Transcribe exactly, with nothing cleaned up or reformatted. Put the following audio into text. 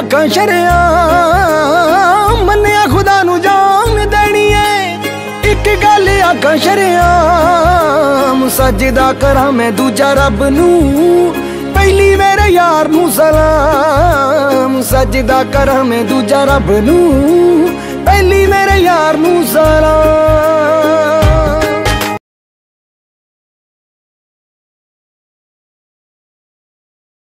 आखा शरियां मन्या खुदा नू जान देनी है। एक गल आखा शरियां सजदा करा मैं दूजा रब नू, पहली मेरे यार नू सलाम। सजदा करा मैं दूजा रब नू, पहली मेरे यार नू सलाम।